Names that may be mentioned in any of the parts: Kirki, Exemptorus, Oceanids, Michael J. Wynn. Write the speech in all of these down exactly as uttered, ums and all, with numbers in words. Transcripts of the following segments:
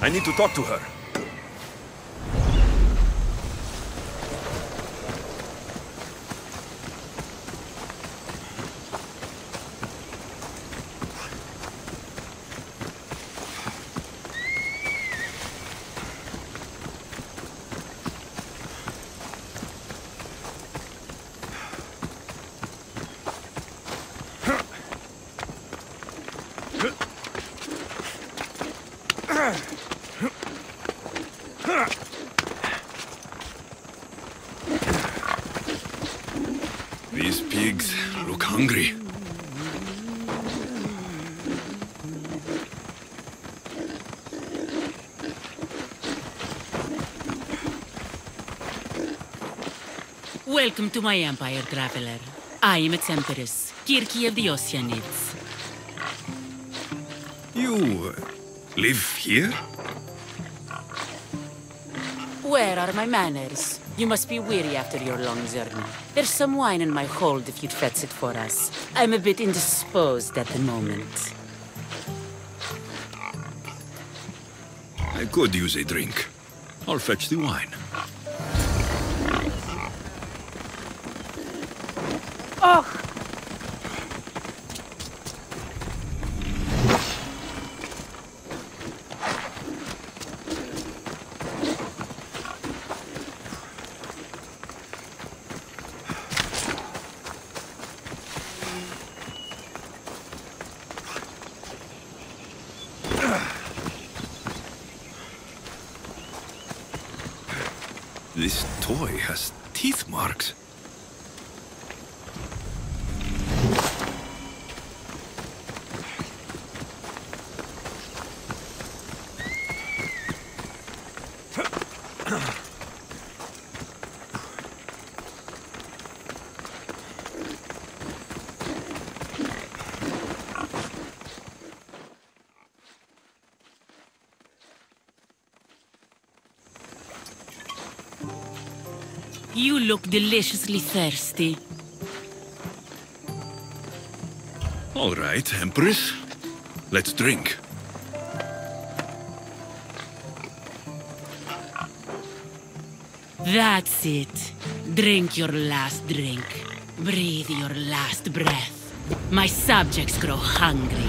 I need to talk to her. Welcome to my empire, traveler. I am Exemptorus, Kirki of the Oceanids. You live here? Where are my manners? You must be weary after your long journey. There's some wine in my hold if you'd fetch it for us. I'm a bit indisposed at the moment. I could use a drink. I'll fetch the wine. This toy has teeth marks. You look deliciously thirsty. All right, Empress. Let's drink. That's it. Drink your last drink. Breathe your last breath. My subjects grow hungry.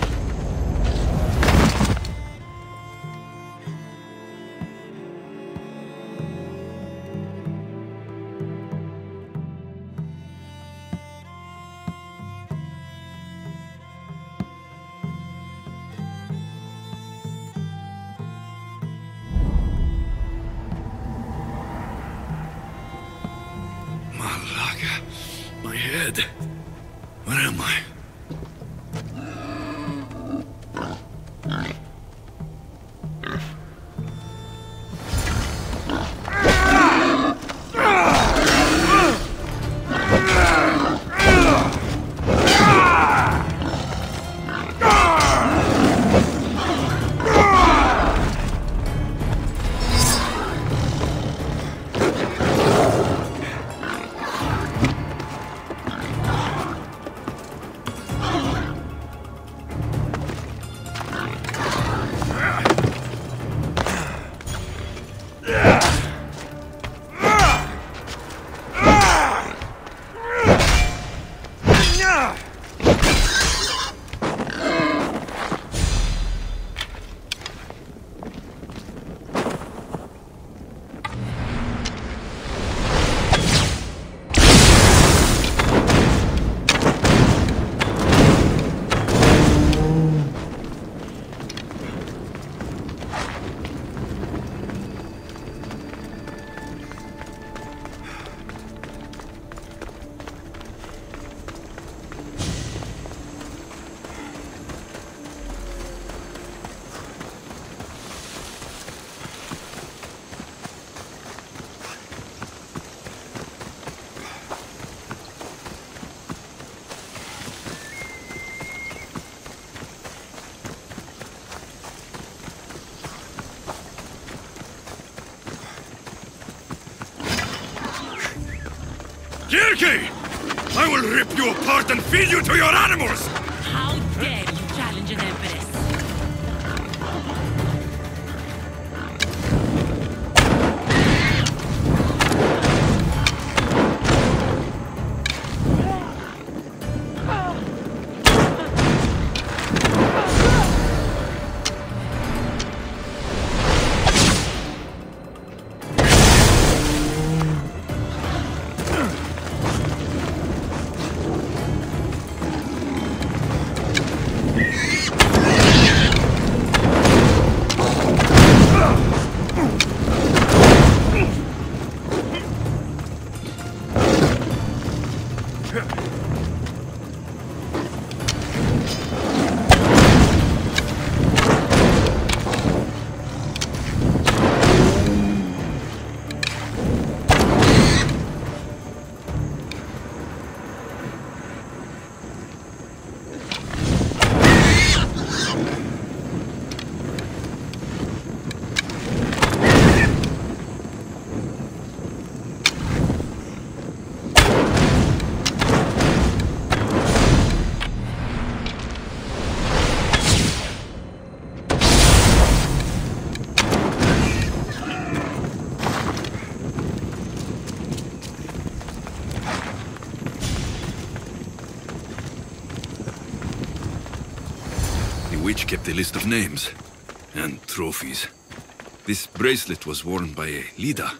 My head. Where am I? Kirky! I will rip you apart and feed you to your animals! How dare you challenge an empress? Kept a list of names and trophies. This bracelet was worn by a Lida.